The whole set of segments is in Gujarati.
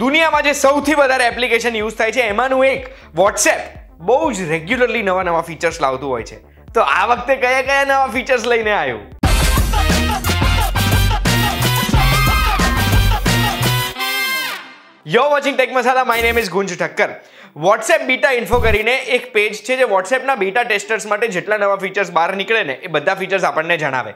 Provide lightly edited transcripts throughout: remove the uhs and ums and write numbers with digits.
દુનિયામાં જે સૌથી વધારે એપ્લિકેશન યુઝ થાય છે એમાંનું એક WhatsApp બહુ જ રેગ્યુલરલી નવા નવા ફીચર્સ લાવતું હોય છે. તો આ વખતે કયા કયા નવા ફીચર્સ લઈને આવ્યું? You're watching Tech Masala, my name is Gunj Thakkar. WhatsApp Beta Info કરીને એક પેજ છે જે WhatsApp ના બેટા ટેસ્ટર્સ માટે જેટલા નવા ફીચર્સ બહાર નીકળે ને એ બધા ફીચર્સ આપણને જણાવે.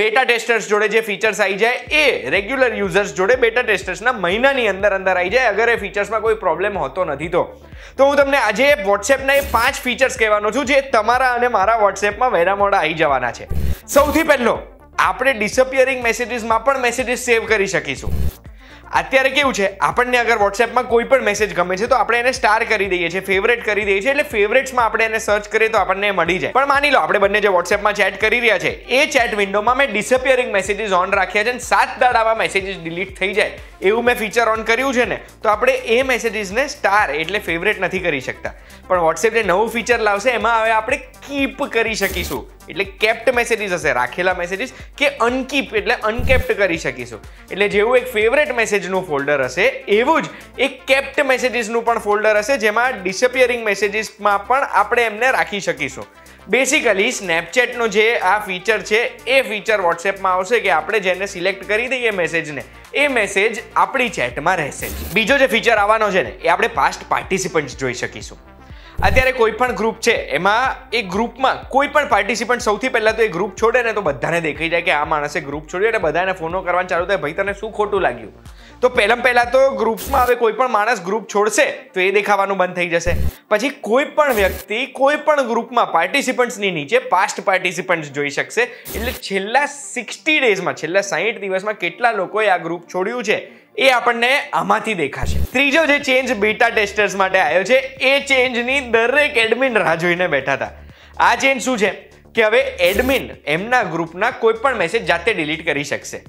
બેટા ટેસ્ટર્સ જોડે જે ફીચર્સ આવી જાય એ રેગ્યુલર યુઝર્સ જોડે બેટા ટેસ્ટર્સના મહિનાની અંદર આવી જાય અગર એ ફીચર્સમાં કોઈ પ્રોબ્લેમ હોતો નથી તો. તો હું તમને આજે WhatsAppના એ 5 ફીચર્સ કહેવાનો છું જે તમારા અને મારા WhatsAppમાં વહેલા મોડા આવી જવાના છે. સૌથી પહેલો, આપણે ડિસઅપિયરિંગ મેસેજીસમાં પણ મેસેજીસ સેવ કરી શકીશું. અત્યારે કેવું છે, આપણને અગર વોટ્સએપમાં કોઈ પણ મેસેજ ગમે છે તો આપણે એને સ્ટાર કરી દઈએ છીએ, ફેવરેટ કરી દઈએ છીએ, એટલે ફેવરેટ્સમાં આપણે એને સર્ચ કરીએ તો આપણને મળી જાય. પણ માની લો આપણે બંને જે વોટ્સએપમાં ચેટ કરી રહ્યા છે એ ચેટ વિન્ડોમાં મેં ડિસઅપિયરિંગ મેસેજીસ ઓન રાખ્યા છે અને 7 દાડામાં મેસેજીસ ડિલીટ થઈ જાય એવું મેં ફીચર ઓન કર્યું છે ને, તો આપણે એ મેસેજીસને સ્ટાર એટલે ફેવરેટ નથી કરી શકતા. પણ વોટ્સએપ જે નવું ફીચર લાવશે એમાં હવે આપણે કીપ કરી શકીશું, એટલે કેપ્ટ મેસેજીસ હશે, રાખેલા મેસેજીસ, કે અનકીપ એટલે અનકેપ્ટ કરી શકીશું. એટલે જેવું એક ફેવરેટ મેસેજનું ફોલ્ડર હશે એવું જ એક કેપ્ટ મેસેજીસનું પણ ફોલ્ડર હશે જેમાં ડિસઅપિયરિંગ મેસેજીસમાં પણ આપણે એમને રાખી શકીશું. બેસિકલી સ્નેપચેટનો જે આ ફીચર છે એ ફીચર વોટ્સએપમાં આવશે કે આપણે જેને સિલેક્ટ કરી દઈએ મેસેજને એ મેસેજ આપણી ચેટમાં રહેશે. બીજો જે ફીચર આવવાનો છે ને એ આપણે પાસ્ટ પાર્ટિસિપન્ટ્સ જોઈ શકીશું. અત્યારે કોઈ પણ ગ્રુપ છે એમાં એ ગ્રુપમાં કોઈ પણ પાર્ટિસિપન્ટ સૌથી પહેલાં તો એ ગ્રુપ છોડે ને તો બધાને દેખાઈ જાય કે આ માણસે ગ્રુપ છોડ્યું, એટલે બધાને ફોનો કરવાનું ચાલુ થાય, ભાઈ તને શું ખોટું લાગ્યું. તો પહેલાં તો ગ્રુપમાં હવે કોઈ પણ માણસ ગ્રુપ છોડશે તો એ દેખાવાનું બંધ થઈ જશે. પછી કોઈ પણ વ્યક્તિ કોઈ પણ ગ્રુપમાં પાર્ટિસિપન્ટ્સની નીચે પાસ્ટ પાર્ટિસિપન્ટ્સ જોઈ શકશે, એટલે છેલ્લા 60 ડેઝમાં, છેલ્લા 60 દિવસમાં કેટલા લોકોએ આ ગ્રુપ છોડ્યું છે એ આપણને આમાંથી દેખાશે. ત્રીજો જે ચેન્જ બીટા ટેસ્ટર્સ માટે આવ્યો છે એ ચેન્જની દરેક એડમિન રાહ જોઈને બેઠા હતા. આ ચેન્જ શું છે કે હવે એડમિન એમના ગ્રુપના કોઈ પણ મેસેજ જાતે ડિલીટ કરી શકશે.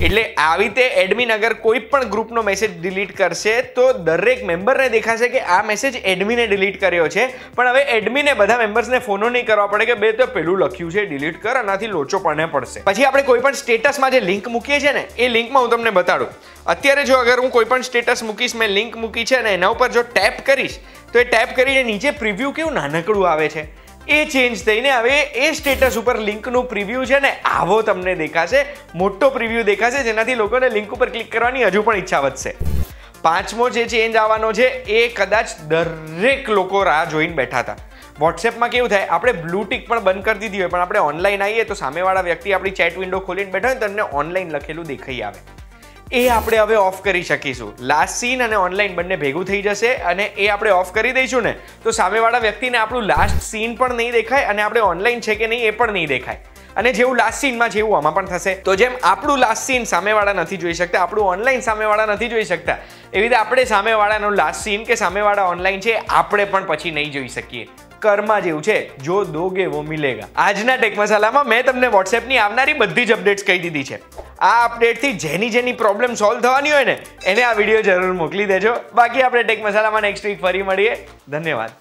એટલે આવી રીતે એડમિન અગર કોઈ પણ ગ્રુપનો મેસેજ ડિલીટ કરશે તો દરેક મેમ્બરને દેખાશે કે આ મેસેજ એડમિને ડિલીટ કર્યો છે, પણ હવે એડમિને બધા મેમ્બર્સને ફોનો નહીં કરવા પડે કે બે તો પેલું લખ્યું છે ડિલીટ કર, આનાથી લોચો પણ પડશે. પછી આપણે કોઈ પણ સ્ટેટસમાં જે લિંક મૂકીએ છીએ ને એ લિંકમાં હું તમને બતાડું. અત્યારે જો અગર હું કોઈ પણ સ્ટેટસ મૂકીશ, મેં લિંક મૂકી છે અને એના ઉપર જો ટેપ કરીશ તો એ ટેપ કરીને નીચે પ્રિવ્યૂ કેવું નાનકડું આવે છે એ ચેન્જ થઈને હવે એ સ્ટેટસ ઉપર લિંકનું પ્રિવ્યૂ છે ને આવો તમને દેખાશે, મોટો પ્રિવ્યૂ દેખાશે જેનાથી લોકોને લિંક ઉપર ક્લિક કરવાની હજુ પણ ઈચ્છા વધશે. 5મો જે ચેન્જ આવવાનો છે એ કદાચ દરેક લોકો રાહ જોઈને બેઠા હતા. વોટ્સએપમાં કેવું થાય, આપણે બ્લુ ટિક પણ બંધ કરી દીધી હોય પણ આપણે ઓનલાઈન આવીએ તો સામેવાળા વ્યક્તિ આપણી ચેટ વિન્ડો ખોલીને બેઠા હોય તો તમને ઓનલાઈન લખેલું દેખાઈ આવે, એ આપણે હવે ઓફ કરી શકીશું. લાસ્ટ સીન અને ઓનલાઈન બંને ભેગું થઈ જશે અને એ આપણે ઓફ કરી દઈશું ને તો સામેવાળા વ્યક્તિને આપણું લાસ્ટ સીન પણ નહીં દેખાય અને આપણે ઓનલાઈન છે કે નહીં એ પણ નહીં દેખાય. અને જેવું લાસ્ટ સીનમાં જેવું આમાં પણ થશે, તો જેમ આપણું લાસ્ટ સીન સામેવાળા નથી જોઈ શકતા, આપણું ઓનલાઈન સામેવાળા નથી જોઈ શકતા, એવી રીતે આપણે સામેવાળાનો લાસ્ટ સીન કે સામેવાળા ઓનલાઈન છે આપણે પણ પછી નહીં જોઈ શકીએ. કર્મા જેવું છે, જો દોગે વો મિલેગા. આજના ટેક મસાલામાં મેં તમને વોટ્સએપની આવનારી બધી જ અપડેટ્સ કહી દીધી છે. આ અપડેટથી જેની પ્રોબ્લેમ સોલ્વ થવાની હોય ને એને આ વિડીયો જરૂર મોકલી દેજો. બાકી આપણે ટેક મસાલામાં નેક્સ્ટ વીક ફરી મળીએ. ધન્યવાદ.